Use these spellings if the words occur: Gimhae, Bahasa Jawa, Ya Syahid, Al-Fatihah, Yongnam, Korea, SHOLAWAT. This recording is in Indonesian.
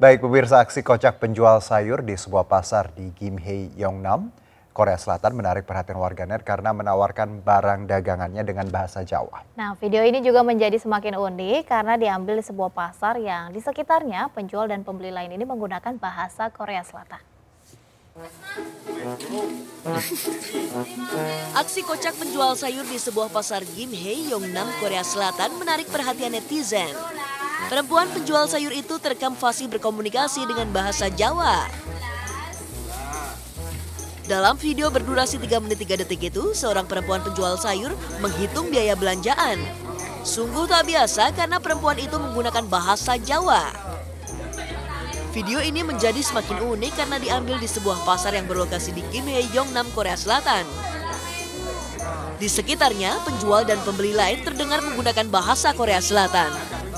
Baik pemirsa, aksi kocak penjual sayur di sebuah pasar di Gimhae, Yongnam, Korea Selatan menarik perhatian warganet karena menawarkan barang dagangannya dengan bahasa Jawa. Nah, video ini juga menjadi semakin unik karena diambil di sebuah pasar yang di sekitarnya penjual dan pembeli lain ini menggunakan bahasa Korea Selatan. Aksi kocak penjual sayur di sebuah pasar Gimhae, Yongnam, Korea Selatan menarik perhatian netizen. Perempuan penjual sayur itu terekam fasih berkomunikasi dengan bahasa Jawa. Dalam video berdurasi 3 menit 3 detik itu, seorang perempuan penjual sayur menghitung biaya belanjaan. Sungguh tak biasa karena perempuan itu menggunakan bahasa Jawa. Video ini menjadi semakin unik karena diambil di sebuah pasar yang berlokasi di Gimhae, Yongnam, Korea Selatan. Di sekitarnya, penjual dan pembeli lain terdengar menggunakan bahasa Korea Selatan.